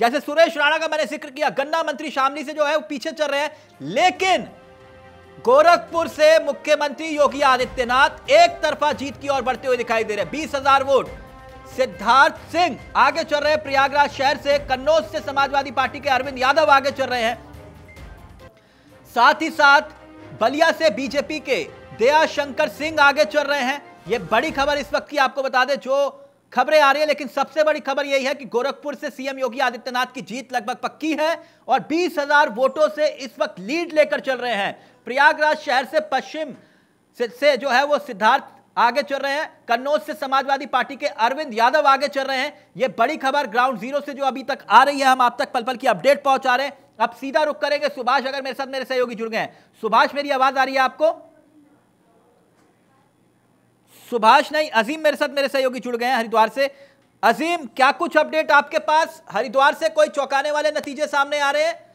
जैसे सुरेश राणा का मैंने जिक्र किया, गन्ना मंत्री शामली से जो है वो पीछे चल रहे हैं, लेकिन गोरखपुर से मुख्यमंत्री योगी आदित्यनाथ एक तरफा जीत की ओर बढ़ते हुए दिखाई दे रहे हैं। 20,000 वोट सिद्धार्थ सिंह आगे चल रहे हैं प्रयागराज शहर से, कन्नौज से समाजवादी पार्टी के अरविंद यादव आगे चल रहे हैं, साथ ही साथ बलिया से बीजेपी के दयाशंकर सिंह आगे चल रहे हैं। यह बड़ी खबर इस वक्त की आपको बता दें जो खबरें आ रही है, लेकिन सबसे बड़ी खबर यही है कि गोरखपुर से सीएम योगी आदित्यनाथ की जीत लगभग पक्की है और 20,000 वोटों से इस वक्त लीड लेकर चल रहे हैं। प्रयागराज शहर से पश्चिम से जो है वो सिद्धार्थ आगे चल रहे हैं, कन्नौज से समाजवादी पार्टी के अरविंद यादव आगे चल रहे हैं। यह बड़ी खबर ग्राउंड जीरो से जो अभी तक आ रही है, हम आप तक पल पल की अपडेट पहुंचा रहे हैं। अब सीधा रुख करेंगे सुभाष, अगर मेरे साथ मेरे सहयोगी जुड़ गए हैं। सुभाष मेरी आवाज आ रही है आपको? सुभाष नहीं, अजीम मेरे साथ मेरे सहयोगी जुड़ गए हैं हरिद्वार से। अजीम, क्या कुछ अपडेट आपके पास? हरिद्वार से कोई चौंकाने वाले नतीजे सामने आ रहे हैं?